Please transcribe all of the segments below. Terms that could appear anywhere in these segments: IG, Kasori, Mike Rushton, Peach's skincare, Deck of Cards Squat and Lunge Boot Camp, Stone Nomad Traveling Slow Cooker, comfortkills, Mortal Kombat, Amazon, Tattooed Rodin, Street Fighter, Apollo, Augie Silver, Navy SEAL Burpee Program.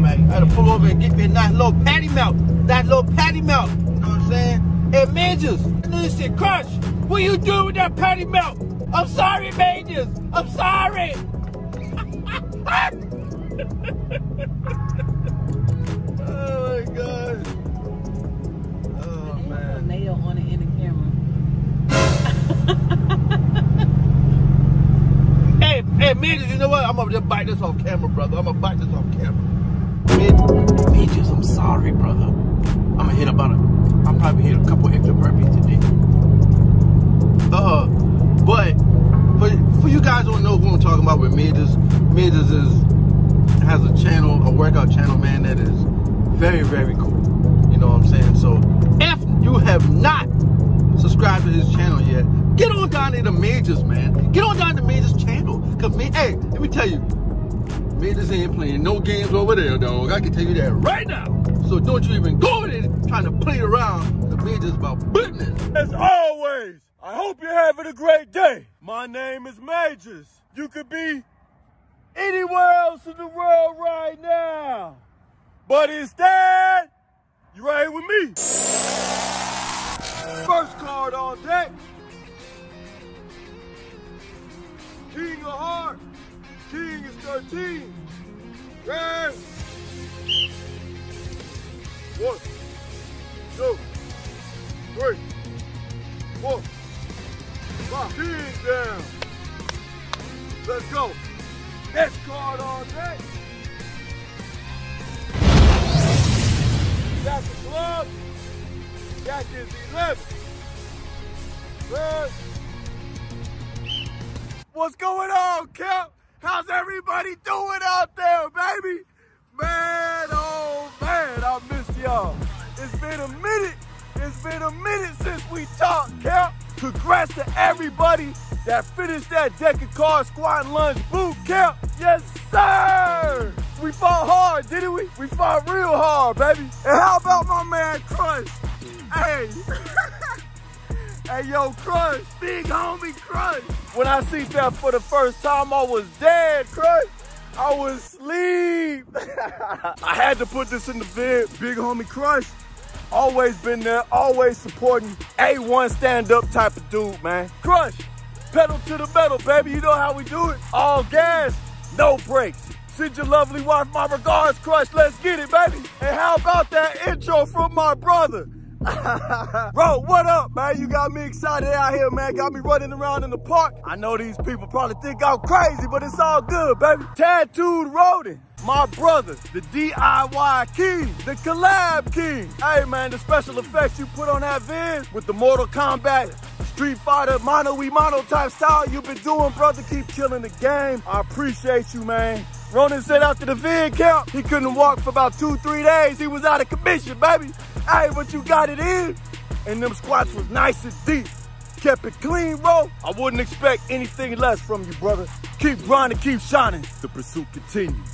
man. I had to pull over and get me a nice little patty melt. That little patty melt. You know what I'm saying? And Majors, this shit crush. What you doing with that patty melt? I'm sorry, Majors. I'm sorry. Oh my God. Oh man. Nail on it in the camera. hey, Majors, you know what? I'm gonna just bite this off camera, brother. I'm gonna bite this off camera. Majors, I'm sorry, brother. I'm gonna hit about I'll probably hit a couple extra burpees today. But for you guys who don't know who I'm talking about with Majors, Majors has a channel, a workout channel, man, that is very, very cool. You know what I'm saying? So if you have not subscribed to his channel yet, get on down to the Majors, man. Get on down to Majors' channel. Cause hey, let me tell you, Majors ain't playing no games over there, dog. I can tell you that right now. So don't you even go in there trying to play around. The Majors about business. As always, I hope you're having a great day. My name is Majors. You could be anywhere else in the world right now, but instead, you're right here with me. First card on deck. King of Hearts. King is 13. Red. 1, 2, 3, 4. King down. Let's go. Next card on deck. That's the club. That is 11. Good. What's going on, Cap? How's everybody doing out there, baby? Man, oh man, I missed y'all. It's been a minute. It's been a minute since we talked, Cap. Congrats to everybody that finished that Deck of Cards Squat and Lunge Boot Camp. Yes, sir! We fought hard, didn't we? We fought real hard, baby. And how about my man, Crush? Hey. Hey, yo, Crush. Big homie, Crush. When I seen that for the first time, I was dead, Crush. I was asleep. I had to put this in the vid. Big homie, Crush. Always been there, always supporting. A1 stand-up type of dude, man. Crush, pedal to the metal, baby. You know how we do it. All gas, no brakes. Send your lovely wife my regards, Crush. Let's get it, baby. And how about that intro from my brother? Bro, what up, man? You got me excited out here, man. Got me running around in the park. I know these people probably think I'm crazy, but it's all good, baby. Tattooed Rodin. My brother, the DIY king, the collab king. Hey, man, the special effects you put on that vid with the Mortal Kombat, Street Fighter, mano-y-mano type style you've been doing, brother. Keep killing the game. I appreciate you, man. Ronan said after the vid count, he couldn't walk for about 2-3 days. He was out of commission, baby. Hey, but you got it in, and them squats was nice and deep. Kept it clean, bro. I wouldn't expect anything less from you, brother. Keep grinding, keep shining. The pursuit continues.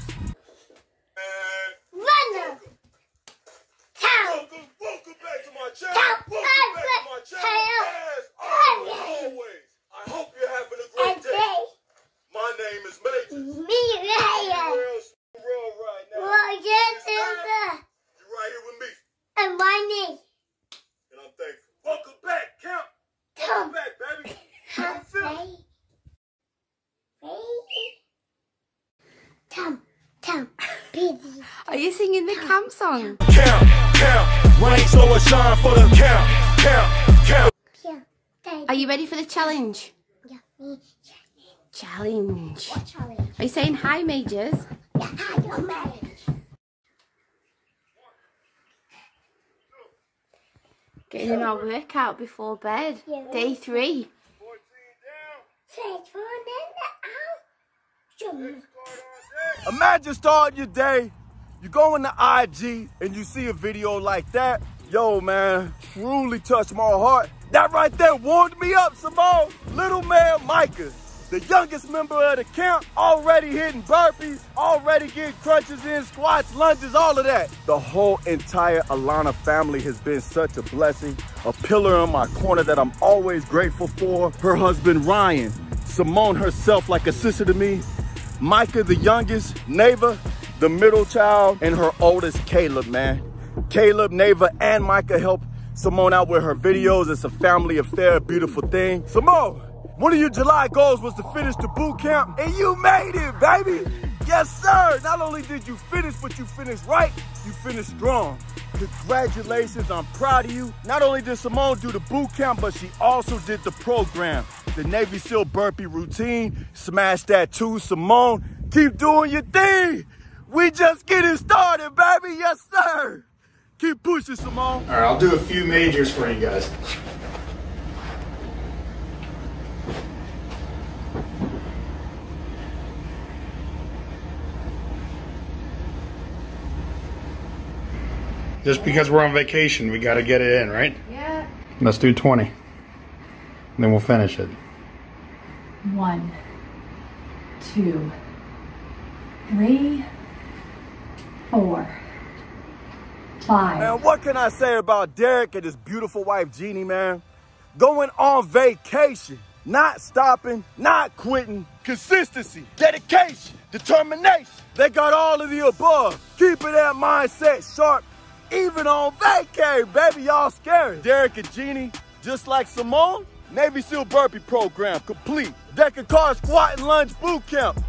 Are you singing the camp song? Camp, camp, rain, slow or shine for the camp, camp, camp. Are you ready for the challenge? Yeah, me, challenge. What challenge? Are you saying hi, Majors? Yeah, hi, your Majors. Getting in our workout before bed. Yeah, Day 3. 14 down. 6 1 in the out. Imagine starting your day, you go into IG and you see a video like that. Yo, man, truly touched my heart. That right there warmed me up, Simone. Little man Micah, the youngest member of the camp, already hitting burpees, already getting crunches in, squats, lunges, all of that. The whole entire Alana family has been such a blessing, a pillar in my corner that I'm always grateful for. Her husband, Ryan, Simone herself like a sister to me, Micah the youngest, Nava, the middle child, and her oldest, Caleb, man. Caleb, Nava, and Micah help Simone out with her videos. It's a family affair, a beautiful thing. Simone, one of your July goals was to finish the boot camp, and you made it, baby. Yes, sir. Not only did you finish, but you finished right. You finished strong. Congratulations, I'm proud of you. Not only did Simone do the boot camp, but she also did the program. The Navy SEAL burpee routine, smash that too. Simone, keep doing your thing. We just getting started, baby. Yes, sir. Keep pushing, Simone. All right, I'll do a few majors for you guys. Just because we're on vacation, we gotta get it in, right? Yeah. Let's do 20. And then we'll finish it. 1, 2, 3, 4, 5. Man, what can I say about Derek and his beautiful wife, Jeannie, man? Going on vacation, not stopping, not quitting. Consistency, dedication, determination. They got all of the above. Keeping that mindset sharp. Even on vacay, baby, y'all scary. Derek and Jeannie, just like Simone, Navy SEAL burpee program, complete. Deck of Cards Squat and Lunge Boot Camp,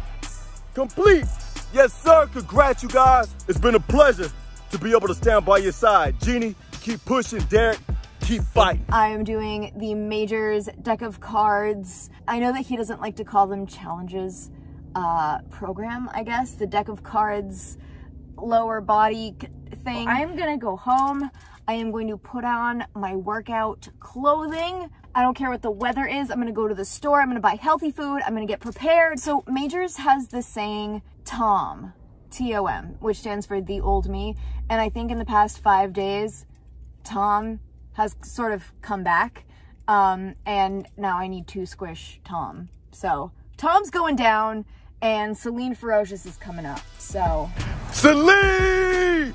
complete. Yes, sir, congrats, you guys. It's been a pleasure to be able to stand by your side. Jeannie, keep pushing. Derek, keep fighting. I am doing the majors, Deck of Cards. I know that he doesn't like to call them challenges program, I guess. The Deck of Cards lower body thing. Well, I am gonna go home. I am going to put on my workout clothing. I don't care what the weather is. I'm gonna go to the store. I'm gonna buy healthy food. I'm gonna get prepared. So majors has this saying, TOM, T-O-M, which stands for the old me. And I think in the past 5 days, Tom has sort of come back. And now I need to squish Tom. So Tom's going down and Celine Ferocious is coming up, so. Celine!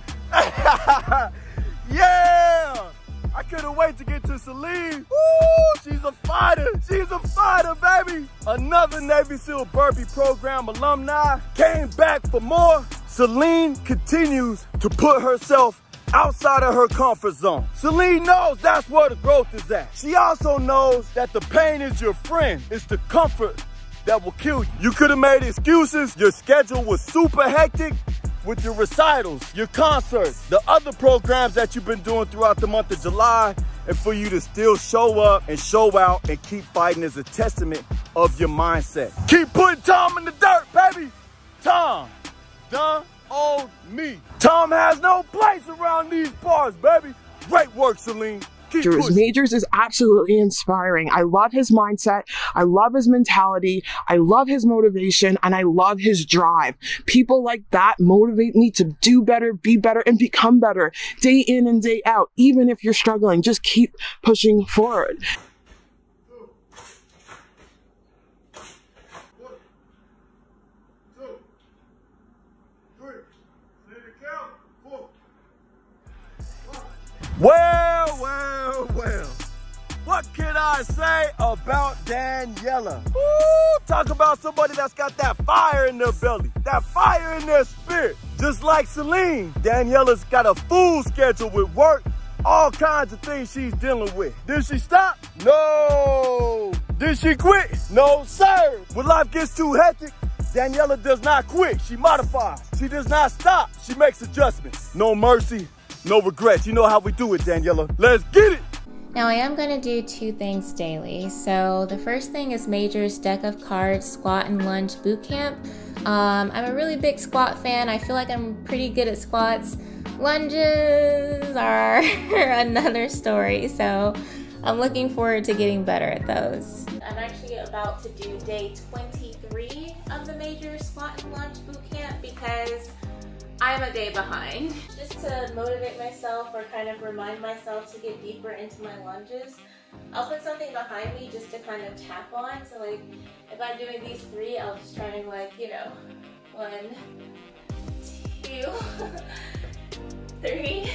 Yeah! I couldn't wait to get to Celine. Woo! She's a fighter. She's a fighter, baby. Another Navy SEAL burpee program alumni came back for more. Celine continues to put herself outside of her comfort zone. Celine knows that's where the growth is at. She also knows that the pain is your friend. It's the comfort that will kill you. You could have made excuses. Your schedule was super hectic with your recitals, your concerts, the other programs that you've been doing throughout the month of July, and for you to still show up and show out and keep fighting is a testament of your mindset. Keep putting Tom in the dirt, baby. Tom, the old me. Tom has no place around these bars, baby. Great work, Celine. Majors is absolutely inspiring. I love his mindset. I love his mentality. I love his motivation, and I love his drive. People like that motivate me to do better, be better, and become better day in and day out. Even if you're struggling, just keep pushing forward. Well, well, well, what can I say about Daniela? Ooh, talk about somebody that's got that fire in their belly, that fire in their spirit. Just like Celine, Daniela's got a full schedule with work, all kinds of things she's dealing with. Did she stop? No. Did she quit? No, sir. When life gets too hectic, Daniela does not quit. She modifies. She does not stop. She makes adjustments. No mercy. No regrets. You know how we do it, Daniela. Let's get it! Now I am going to do 2 things daily. So the first thing is Major's Deck of Cards Squat and Lunge Boot Camp. I'm a really big squat fan. I feel like I'm pretty good at squats. Lunges are another story, so I'm looking forward to getting better at those. I'm actually about to do day 23 of the Major's Squat and Lunge Boot Camp because I'm a day behind. Just to motivate myself or kind of remind myself to get deeper into my lunges, I'll put something behind me just to kind of tap on. So like, if I'm doing these 3, I'll just try and like, you know, 1, 2, 3.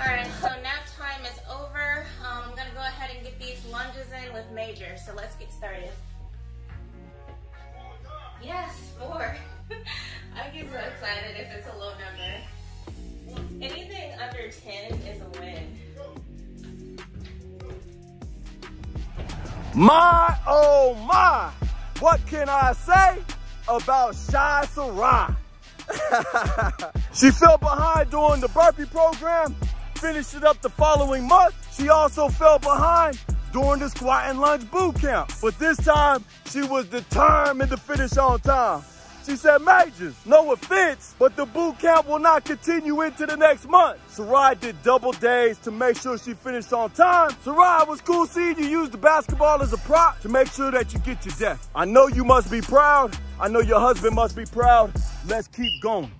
All right, so nap time is over. I'm gonna go ahead and get these lunges in with Major. So let's get started. Yes, 4. I get so excited if it's a low number. Anything under 10 is a win. My, oh my! What can I say about Shy Sarah? She fell behind during the burpee program, finished it up the following month. She also fell behind during the squat and lunge boot camp. But this time, she was determined to finish on time. She said, Majors, no offense, but the boot camp will not continue into the next month. Sarai did double days to make sure she finished on time. Sarai, it was cool seeing you use the basketball as a prop to make sure that you get your deck. I know you must be proud. I know your husband must be proud. Let's keep going.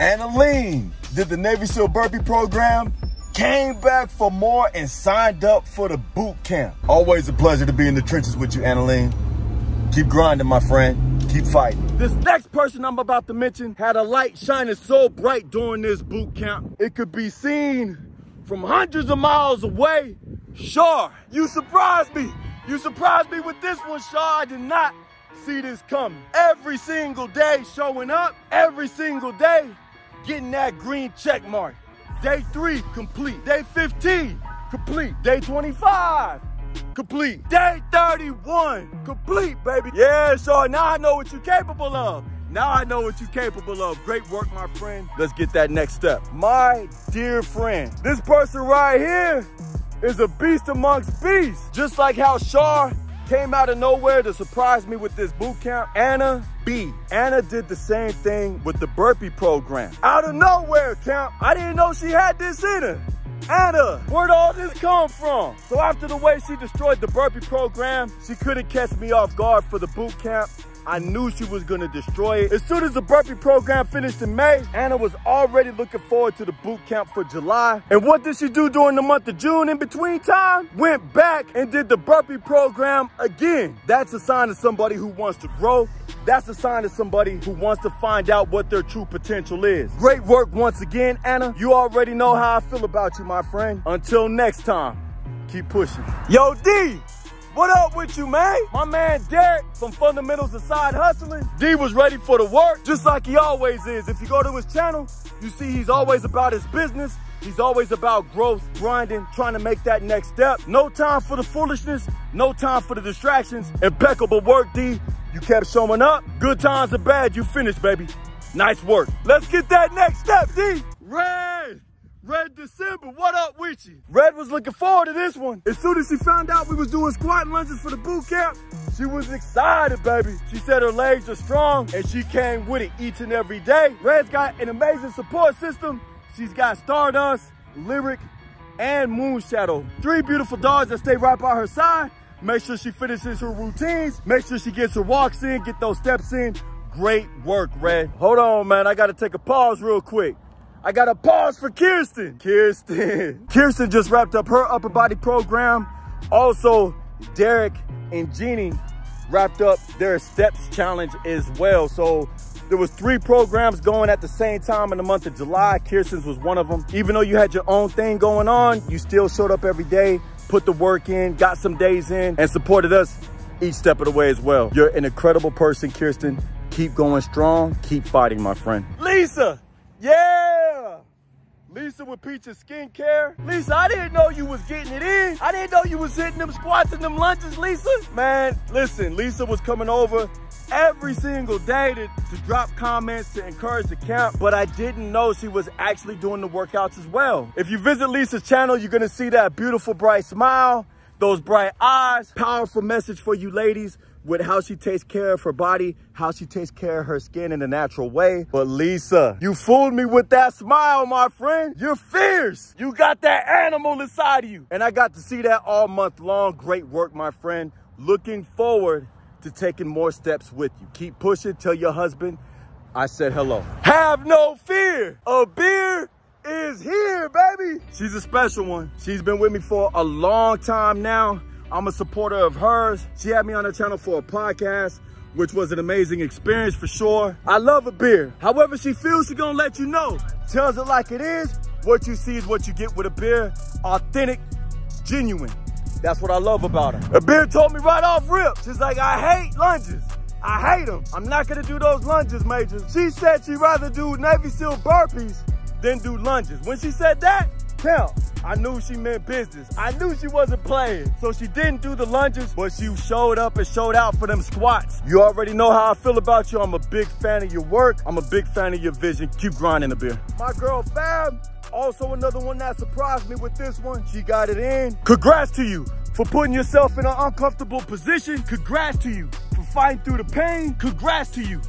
Annaline did the Navy SEAL Burpee Program, came back for more, and signed up for the boot camp. Always a pleasure to be in the trenches with you, Annaline. Keep grinding, my friend. Keep fighting. This next person I'm about to mention had a light shining so bright during this boot camp. It could be seen from hundreds of miles away. Shar, you surprised me. You surprised me with this one, Shar. I did not see this coming. Every single day showing up, every single day, getting that green check mark. Day 3, complete. Day 15, complete. Day 25, complete. Day 31, complete, baby. Yeah, Shaw, now I know what you're capable of. Now I know what you're capable of. Great work, my friend. Let's get that next step. My dear friend, this person right here is a beast amongst beasts. Just like how Shaw came out of nowhere to surprise me with this boot camp, Anna B. Anna did the same thing with the burpee program. Out of nowhere, camp. I didn't know she had this in her. Anna, where'd all this come from? So after the way she destroyed the burpee program, she couldn't catch me off guard for the boot camp. I knew she was gonna destroy it. As soon as the burpee program finished in May, Anna was already looking forward to the boot camp for July. And what did she do during the month of June in between time? Went back and did the burpee program again. That's a sign of somebody who wants to grow. That's a sign of somebody who wants to find out what their true potential is. Great work once again, Anna. You already know how I feel about you, my friend. Until next time, keep pushing. Yo, D! What up with you, man? My man Derek from Fundamentals to Side Hustling. D was ready for the work, just like he always is. If you go to his channel, you see he's always about his business. He's always about growth, grinding, trying to make that next step. No time for the foolishness, no time for the distractions. Impeccable work, D. You kept showing up. Good times or bad, you finished, baby. Nice work. Let's get that next step, D. Red! Red December, what up with you? Red was looking forward to this one. As soon as she found out we was doing squat and lunges for the boot camp, she was excited, baby. She said her legs are strong and she came with it each and every day. Red's got an amazing support system. She's got Stardust, Lyric, and Moonshadow. Three beautiful dogs that stay right by her side. Make sure she finishes her routines. Make sure she gets her walks in, get those steps in. Great work, Red. Hold on, man, I gotta take a pause real quick. I got a pause for Kirsten. Kirsten just wrapped up her upper body program. Also, Derek and Jeannie wrapped up their steps challenge as well. So there was 3 programs going at the same time in the month of July. Kirsten's was one of them. Even though you had your own thing going on, you still showed up every day, put the work in, got some days in, and supported us each step of the way as well. You're an incredible person, Kirsten. Keep going strong, keep fighting, my friend. Lisa, yeah. Lisa with Peach's Skincare. Lisa, I didn't know you was getting it in. I didn't know you was hitting them squats and them lunges, Lisa. Man, listen, Lisa was coming over every single day to drop comments, to encourage the camp, but I didn't know she was actually doing the workouts as well. If you visit Lisa's channel, you're gonna see that beautiful bright smile, those bright eyes. Powerful message for you ladies with how she takes care of her body, how she takes care of her skin in a natural way. But Lisa, you fooled me with that smile, my friend. You're fierce. You got that animal inside of you. And I got to see that all month long. Great work, my friend. Looking forward to taking more steps with you. Keep pushing. Tell your husband I said hello. Have no fear. A beer is here, baby. She's a special one. She's been with me for a long time now. I'm a supporter of hers. She had me on her channel for a podcast. which was an amazing experience for sure. I love a beer. However she feels, she gonna let you know. Tells it like it is. What you see is what you get with a beer. Authentic, genuine. That's what I love about her. A beer told me right off rip. She's like, I hate lunges. I hate them. I'm not gonna do those lunges, Major. She said she'd rather do Navy SEAL burpees than do lunges. When she said that, hell, I knew she meant business. I knew she wasn't playing. So she didn't do the lunges, but she showed up and showed out for them squats. You already know how I feel about you. I'm a big fan of your work. I'm a big fan of your vision. Keep grinding a beer. My girl Fab, also another one that surprised me with this one. She got it in. Congrats to you for putting yourself in an uncomfortable position. Congrats to you for fighting through the pain. Congrats to you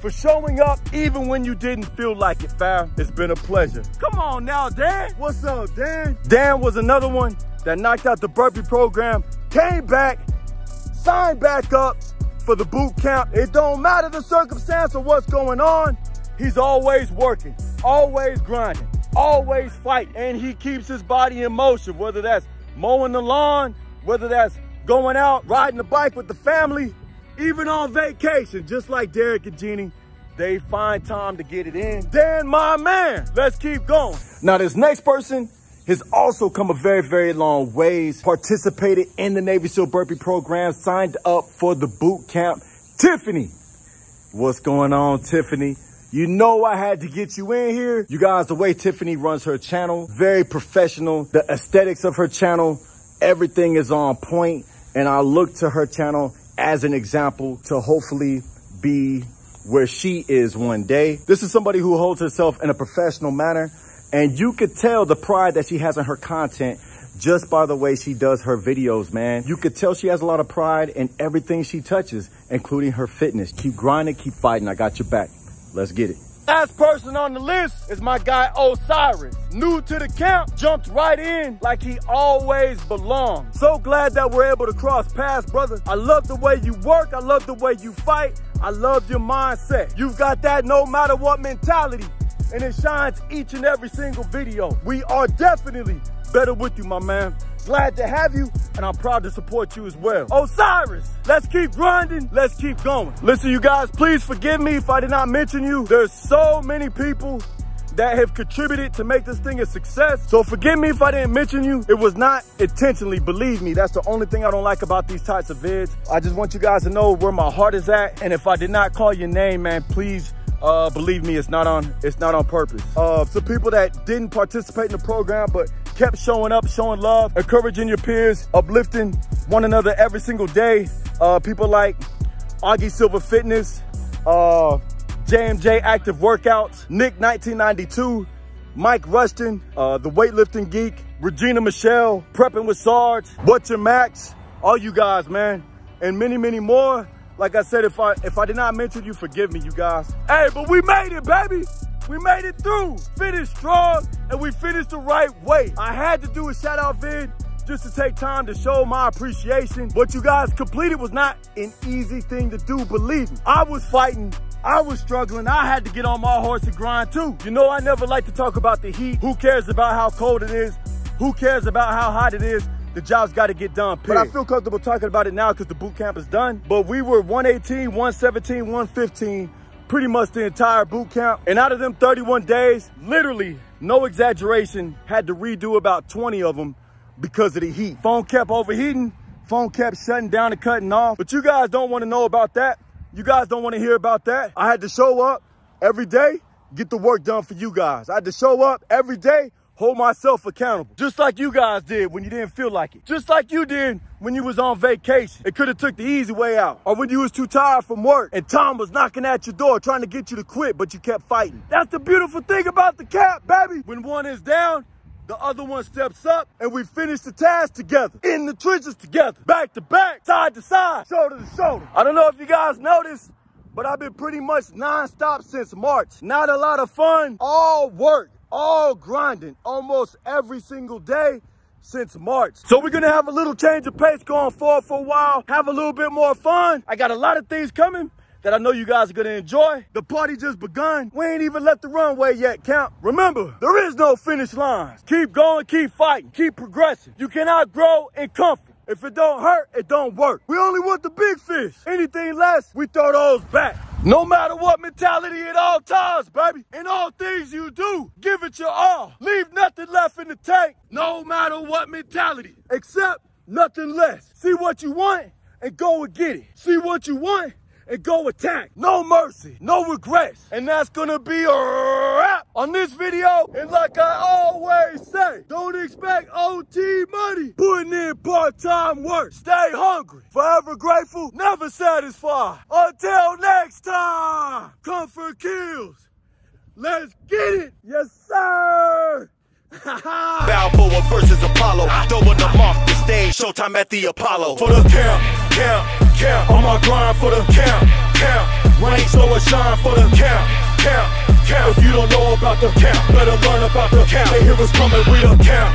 for showing up even when you didn't feel like it, fam. It's been a pleasure. Come on now, Dan. What's up, Dan? Dan was another one that knocked out the burpee program, came back, signed back up for the boot camp. It don't matter the circumstance or what's going on, he's always working, always grinding, always fighting, and he keeps his body in motion, whether that's mowing the lawn, whether that's going out, riding the bike with the family, even on vacation, just like Derek and Jeannie, they find time to get it in. Dan, my man, let's keep going. Now, this next person has also come a very, very long ways, participated in the Navy SEAL Burpee Program, signed up for the boot camp. Tiffany, what's going on, Tiffany? You know I had to get you in here. You guys, the way Tiffany runs her channel, very professional. The aesthetics of her channel, everything is on point, and I look to her channel as an example to hopefully be where she is one day. This is somebody who holds herself in a professional manner, and you could tell the pride that she has in her content just by the way she does her videos, man. You could tell she has a lot of pride in everything she touches, including her fitness. Keep grinding, keep fighting. I got your back. Let's get it. Last person on the list is my guy Osiris. New to the camp, jumped right in like he always belonged. So glad that we're able to cross paths, brother. I love the way you work. I love the way you fight. I love your mindset. You've got that no matter what mentality, and it shines each and every single video. We are definitely better with you, my man. Glad to have you, and I'm proud to support you as well. Osiris, let's keep grinding, let's keep going. Listen, you guys, please forgive me if I did not mention you. There's so many people that have contributed to make this thing a success. So forgive me if I didn't mention you. It was not intentionally, believe me. That's the only thing I don't like about these types of vids. I just want you guys to know where my heart is at, and if I did not call your name, man, please believe me, it's not on purpose. Some people that didn't participate in the program but kept showing up, showing love, encouraging your peers, uplifting one another every single day. People like Augie Silver Fitness, JMJ Active Workouts, Nick 1992, Mike Rushton, The Weightlifting Geek, Regina Michelle, Prepping with Sarge, Butcher Max, all you guys, man, and many, many more. Like I said, if I did not mention you, forgive me, you guys. Hey, but we made it, baby. We made it through, finished strong, and we finished the right way. I had to do a shout out vid just to take time to show my appreciation. What you guys completed was not an easy thing to do, believe me. I was fighting, I was struggling, I had to get on my horse and grind too. You know I never like to talk about the heat. Who cares about how cold it is? Who cares about how hot it is? The job's got to get done, period. But I feel comfortable talking about it now because the boot camp is done. But we were 118, 117, 115, pretty much the entire boot camp. And out of them 31 days, literally, no exaggeration, had to redo about 20 of them because of the heat. Phone kept overheating, phone kept shutting down and cutting off. But you guys don't want to know about that. You guys don't want to hear about that. I had to show up every day, get the work done for you guys. I had to show up every day, hold myself accountable. Just like you guys did when you didn't feel like it. Just like you did when you was on vacation. It could have took the easy way out. Or when you was too tired from work and Tom was knocking at your door trying to get you to quit, but you kept fighting. That's the beautiful thing about the camp, baby. When one is down, the other one steps up, and we finish the task together. In the trenches together. Back to back, side to side, shoulder to shoulder. I don't know if you guys noticed, but I've been pretty much nonstop since March. Not a lot of fun, all work, all grinding, almost every single day since March. So we're gonna have a little change of pace going forward for a while, have a little bit more fun. I got a lot of things coming that I know you guys are gonna enjoy. The party just begun. We ain't even left the runway yet, camp. Remember, there is no finish line. Keep going, keep fighting, keep progressing. You cannot grow in comfort. If it don't hurt, it don't work. We only want the big fish. Anything less, we throw those back. No matter what mentality at all times, baby. In all things you do, give it your all. Leave nothing left in the tank. No matter what mentality, except nothing less. See what you want and go and get it. See what you want and go attack. No mercy, no regrets. And that's gonna be a wrap on this video. And like I always say, don't expect OT money. Putting in part-time work. Stay hungry, forever grateful, never satisfied. Until next time, comfort kills. Let's get it. Yes, sir. Balboa versus Apollo, throwing them off the stage, showtime at the Apollo. For the count, on my grind for the count. Rain, slow, and shine for the count. If you don't know about the count, better learn about the count. They hear us coming, we the count.